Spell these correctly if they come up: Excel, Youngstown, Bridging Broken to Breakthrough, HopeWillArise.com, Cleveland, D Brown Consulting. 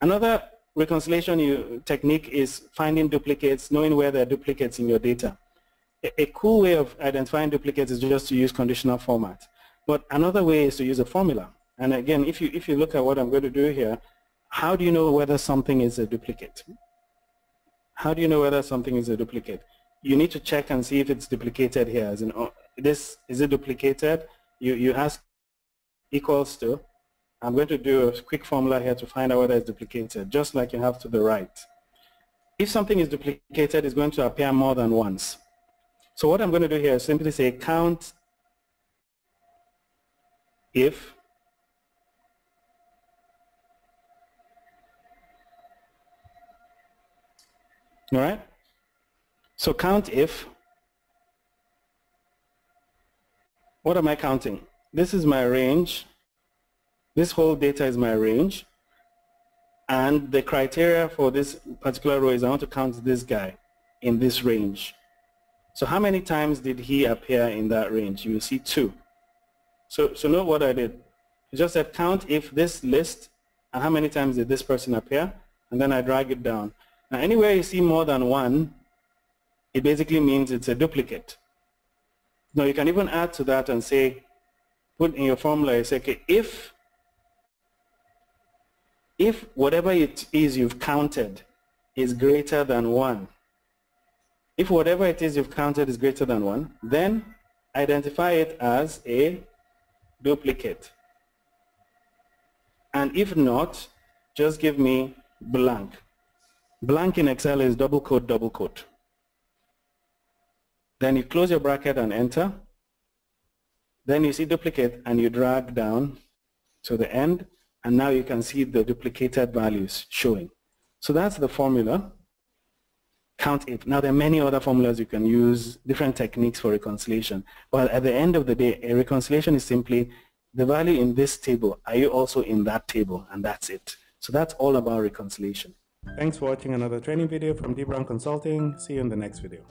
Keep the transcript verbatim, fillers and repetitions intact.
Another reconciliation you, technique is finding duplicates, knowing where there are duplicates in your data. A, a cool way of identifying duplicates is just to use conditional format. But another way is to use a formula. And again, if you, if you look at what I'm going to do here, how do you know whether something is a duplicate? How do you know whether something is a duplicate? You need to check and see if it's duplicated here. As in, oh, this, is it duplicated? You, you ask equals to. I'm going to do a quick formula here to find out whether it's duplicated, just like you have to the right. If something is duplicated, it's going to appear more than once. So what I'm going to do here is simply say count if all right? So count if. What am I counting? This is my range. This whole data is my range. And the criteria for this particular row is I want to count this guy in this range. So how many times did he appear in that range? You will see two. So, so note what I did. I just said count if this list, and how many times did this person appear? And then I drag it down. Now, anywhere you see more than one, it basically means it's a duplicate. Now, you can even add to that and say, put in your formula, you say, okay, if, if whatever it is you've counted is greater than one, if whatever it is you've counted is greater than one, then identify it as a duplicate. And if not, just give me blank. Blank in Excel is double quote, double quote. Then you close your bracket and enter. Then you see duplicate and you drag down to the end, and now you can see the duplicated values showing. So that's the formula, count if. Now there are many other formulas you can use, different techniques for reconciliation. But at the end of the day, a reconciliation is simply the value in this table, are you also in that table, and that's it. So that's all about reconciliation. Thanks for watching another training video from D Brown Consulting. See you in the next video.